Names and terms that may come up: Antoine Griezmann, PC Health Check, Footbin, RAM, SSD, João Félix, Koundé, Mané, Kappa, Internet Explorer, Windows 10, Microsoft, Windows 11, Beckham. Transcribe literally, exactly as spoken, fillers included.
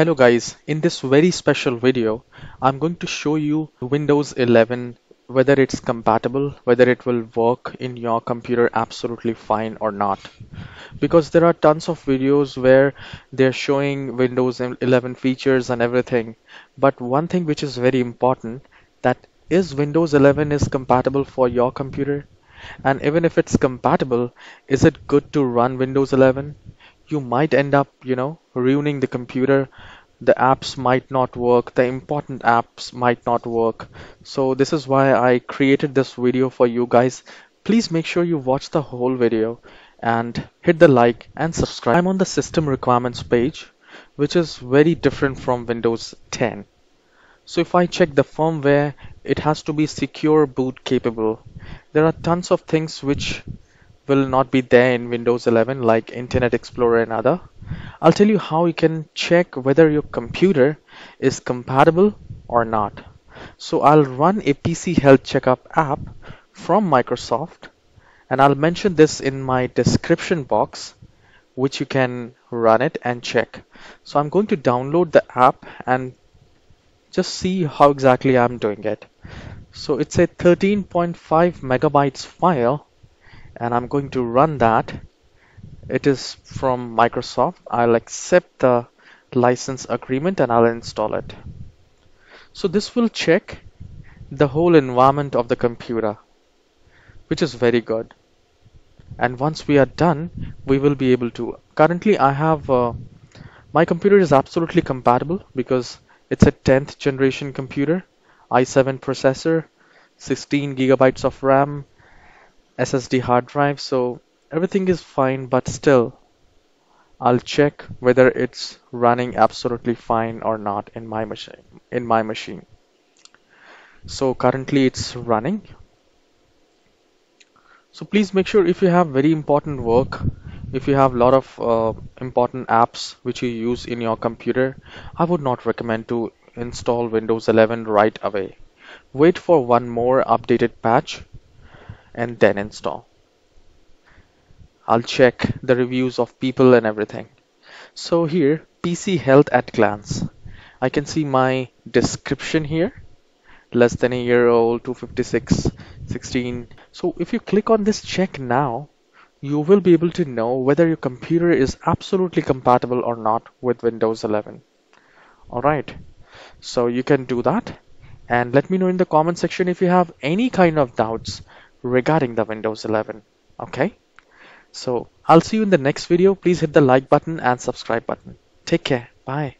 Hello guys, in this very special video I'm going to show you Windows eleven, whether it's compatible, whether it will work in your computer absolutely fine or not, because there are tons of videos where they're showing Windows eleven features and everything. But one thing which is very important, that is Windows eleven is compatible for your computer, and even if it's compatible, is it good to run Windows eleven? You might end up, you know, ruining the computer. The apps might not work, the important apps might not work. So this is why I created this video for you guys. Please make sure you watch the whole video and hit the like and subscribe. I'm on the system requirements page, which is very different from Windows ten. So if I check the firmware, it has to be secure boot capable. There are tons of things which will not be there in Windows eleven, like Internet Explorer and other. I'll tell you how you can check whether your computer is compatible or not. So I'll run a P C Health Checkup app from Microsoft, and I'll mention this in my description box, which you can run it and check. So I'm going to download the app and just see how exactly I'm doing it. So it's a thirteen point five megabytes file, and I'm going to run that. It is from Microsoft. I'll accept the license agreement and I'll install it. So this will check the whole environment of the computer, which is very good. And once we are done, we will be able to. Currently I have uh, my computer is absolutely compatible because it's a tenth generation computer, i seven processor, sixteen gigabytes of RAM, S S D hard drive, so everything is fine. But still, I'll check whether it's running absolutely fine or not in my machine. In my machine. So currently it's running. So please make sure, if you have very important work, if you have a lot of uh, important apps which you use in your computer, I would not recommend to install Windows eleven right away. Wait for one more updated patch and then install. I'll check the reviews of people and everything. So here, P C Health at glance, I can see my description here, less than a year old, two fifty-six sixteen. So if you click on this check now, you will be able to know whether your computer is absolutely compatible or not with Windows eleven. Alright, so you can do that, and let me know in the comment section if you have any kind of doubts regarding the Windows eleven. Okay, so I'll see you in the next video. Please hit the like button and subscribe button. Take care. Bye.